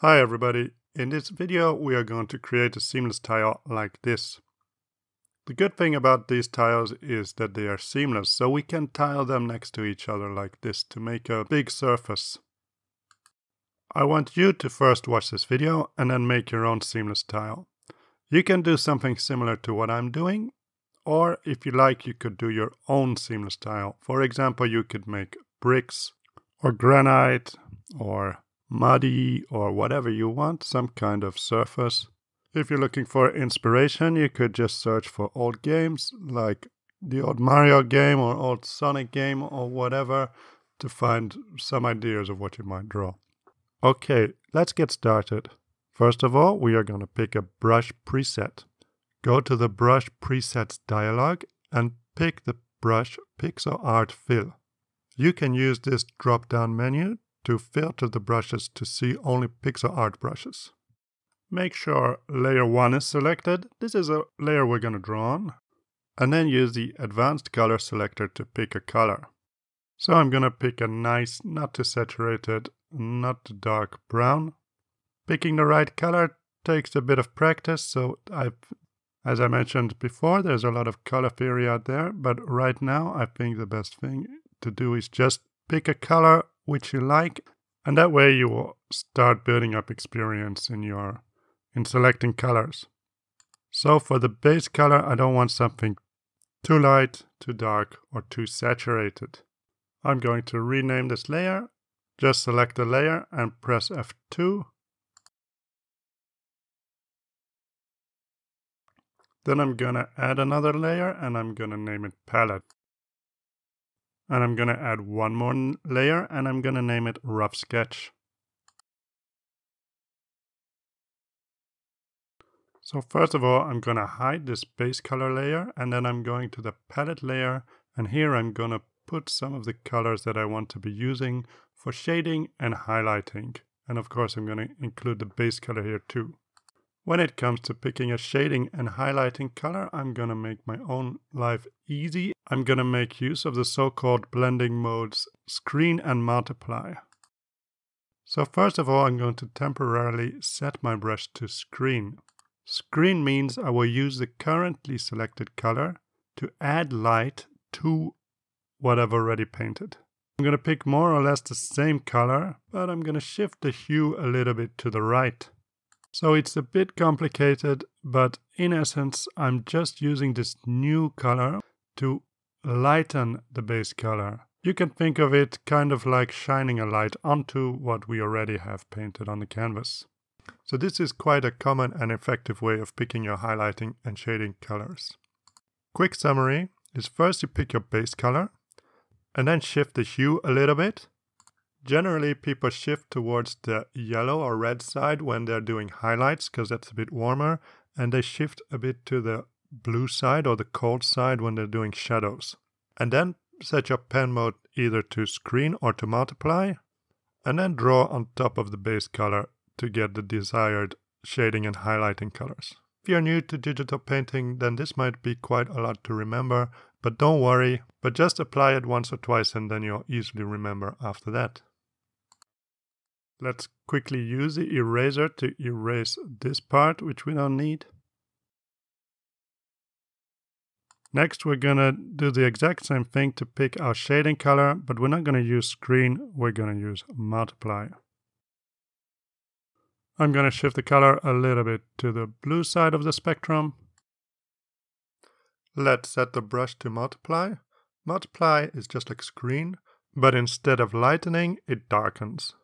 Hi everybody, in this video we are going to create a seamless tile like this. The good thing about these tiles is that they are seamless, so we can tile them next to each other like this to make a big surface. I want you to first watch this video and then make your own seamless tile. You can do something similar to what I'm doing, or if you like you could do your own seamless tile. For example, you could make bricks or granite or muddy or whatever you want, some kind of surface. If you're looking for inspiration, you could just search for old games like the old Mario game or old Sonic game or whatever to find some ideas of what you might draw. Okay, let's get started. First of all, we are going to pick a brush preset. Go to the brush presets dialog and pick the brush pixel art fill. You can use this drop down menu to filter the brushes to see only pixel art brushes. Make sure layer 1 is selected. This is a layer we're going to draw on. And then use the advanced color selector to pick a color. So I'm going to pick a nice, not too saturated, not too dark brown. Picking the right color takes a bit of practice, so as I mentioned before, there's a lot of color theory out there, but right now I think the best thing to do is just pick a color which you like, and that way you will start building up experience in selecting colors. So for the base color, I don't want something too light, too dark, or too saturated. I'm going to rename this layer. Just select the layer and press F2. Then I'm gonna add another layer and I'm gonna name it palette. And I'm going to add one more layer, and I'm going to name it Rough Sketch. So first of all, I'm going to hide this base color layer, and then I'm going to the palette layer, and here I'm going to put some of the colors that I want to be using for shading and highlighting. And of course, I'm going to include the base color here too. When it comes to picking a shading and highlighting color, I'm going to make my own life easy. I'm going to make use of the so-called blending modes screen and multiply. So first of all, I'm going to temporarily set my brush to screen. Screen means I will use the currently selected color to add light to what I've already painted. I'm going to pick more or less the same color, but I'm going to shift the hue a little bit to the right. So it's a bit complicated, but in essence, I'm just using this new color to lighten the base color. You can think of it kind of like shining a light onto what we already have painted on the canvas. So this is quite a common and effective way of picking your highlighting and shading colors. Quick summary is first you pick your base color and then shift the hue a little bit. Generally, people shift towards the yellow or red side when they're doing highlights because that's a bit warmer, and they shift a bit to the blue side or the cold side when they're doing shadows. And then set your pen mode either to screen or to multiply, and then draw on top of the base color to get the desired shading and highlighting colors. If you're new to digital painting, then this might be quite a lot to remember, but don't worry, but just apply it once or twice and then you'll easily remember after that. Let's quickly use the eraser to erase this part, which we don't need. Next, we're gonna do the exact same thing to pick our shading color, but we're not gonna use screen, we're gonna use multiply. I'm gonna shift the color a little bit to the blue side of the spectrum. Let's set the brush to multiply. Multiply is just like screen, but instead of lightening, it darkens.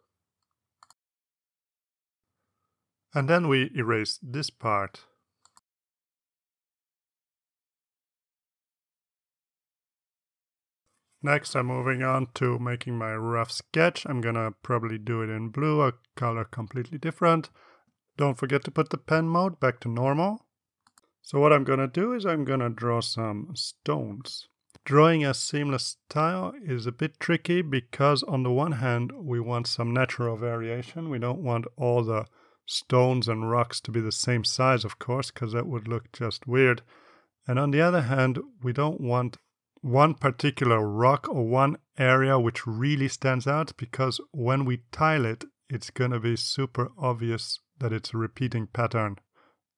And then we erase this part. Next, I'm moving on to making my rough sketch. I'm gonna probably do it in blue, a color completely different. Don't forget to put the pen mode back to normal. So what I'm gonna do is I'm gonna draw some stones. Drawing a seamless tile is a bit tricky because on the one hand, we want some natural variation. We don't want all the stones and rocks to be the same size, of course, because that would look just weird. And on the other hand, we don't want one particular rock or one area which really stands out, because when we tile it, it's gonna be super obvious that it's a repeating pattern,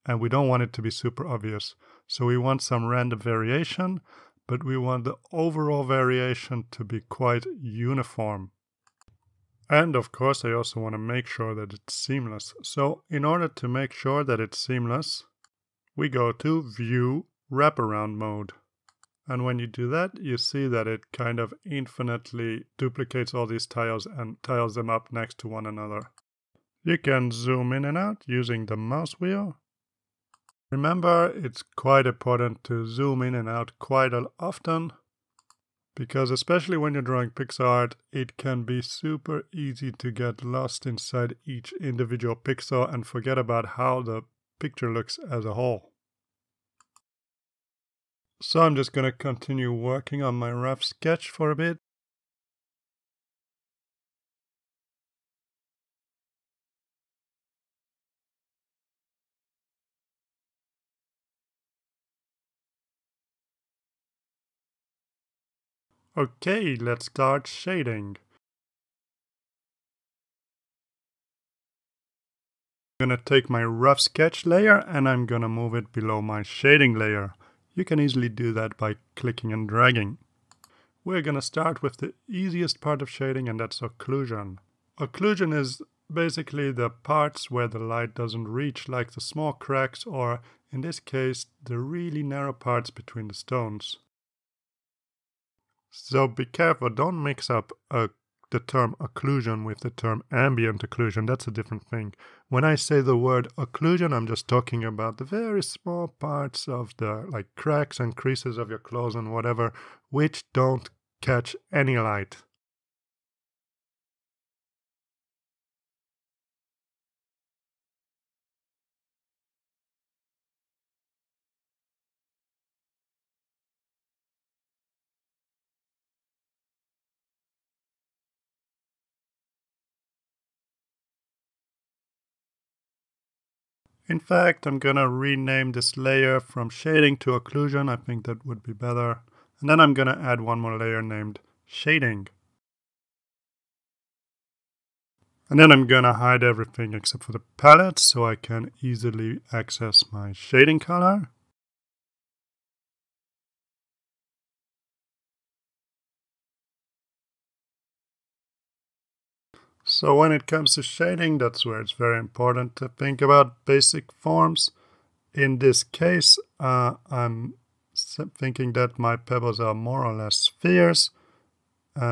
and we don't want it to be super obvious. So we want some random variation, but we want the overall variation to be quite uniform. And of course, I also want to make sure that it's seamless. So in order to make sure that it's seamless, we go to View Wraparound Mode. And when you do that, you see that it kind of infinitely duplicates all these tiles and tiles them up next to one another. You can zoom in and out using the mouse wheel. Remember, it's quite important to zoom in and out quite often, because especially when you're drawing pixel art, it can be super easy to get lost inside each individual pixel and forget about how the picture looks as a whole. So I'm just going to continue working on my rough sketch for a bit. Okay, let's start shading. I'm going to take my rough sketch layer and I'm going to move it below my shading layer. You can easily do that by clicking and dragging. We're going to start with the easiest part of shading, and that's occlusion. Occlusion is basically the parts where the light doesn't reach, like the small cracks or, in this case, the really narrow parts between the stones. So be careful, don't mix up the term occlusion with the term ambient occlusion. That's a different thing. When I say the word occlusion, I'm just talking about the very small parts of the like cracks and creases of your clothes and whatever, which don't catch any light. In fact, I'm gonna rename this layer from shading to occlusion. I think that would be better. And then I'm gonna add one more layer named shading. And then I'm gonna hide everything except for the palette so I can easily access my shading color. So when it comes to shading, that's where it's very important to think about basic forms. In this case, I'm thinking that my pebbles are more or less spheres.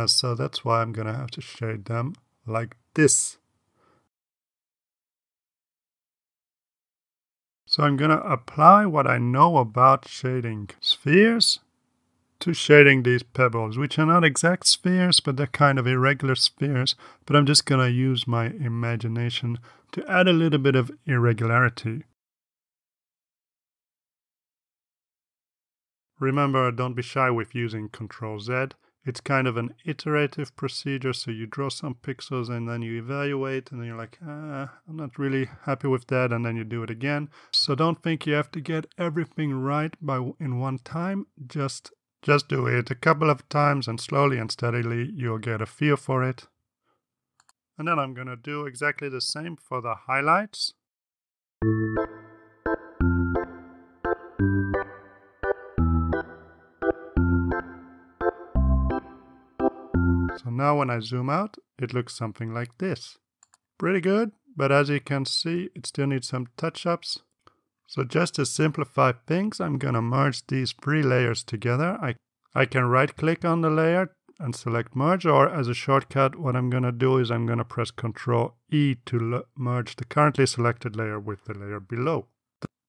So that's why I'm going to have to shade them like this. So I'm going to apply what I know about shading spheres to shading these pebbles, which are not exact spheres, but they're kind of irregular spheres. But I'm just gonna use my imagination to add a little bit of irregularity. Remember, don't be shy with using Ctrl-Z. It's kind of an iterative procedure, so you draw some pixels and then you evaluate and then you're like, I'm not really happy with that, and then you do it again. So don't think you have to get everything right in one time. Just do it a couple of times, and slowly and steadily you'll get a feel for it. And then I'm going to do exactly the same for the highlights. So now when I zoom out, it looks something like this. Pretty good, but as you can see, it still needs some touch-ups. So just to simplify things, I'm going to merge these three layers together. I can right click on the layer and select merge, or as a shortcut, what I'm going to do is I'm going to press Ctrl-E to merge the currently selected layer with the layer below.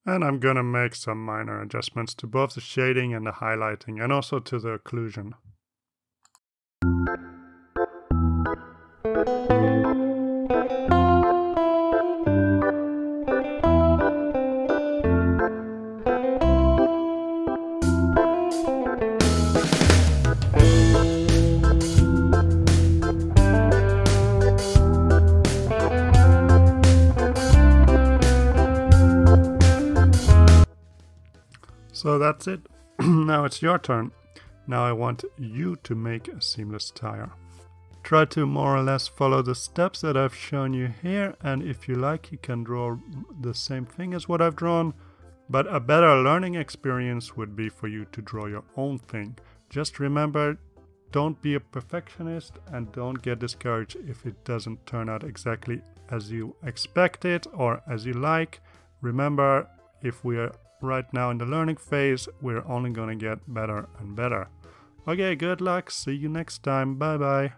And I'm going to make some minor adjustments to both the shading and the highlighting, and also to the occlusion. So that's it. Now it's your turn. Now I want you to make a seamless tire. Try to more or less follow the steps that I've shown you here, and if you like, you can draw the same thing as what I've drawn, but a better learning experience would be for you to draw your own thing. Just remember, don't be a perfectionist and don't get discouraged if it doesn't turn out exactly as you expect it or as you like. Remember, if we are right now in the learning phase, we're only gonna get better and better. Okay, good luck, see you next time, bye bye.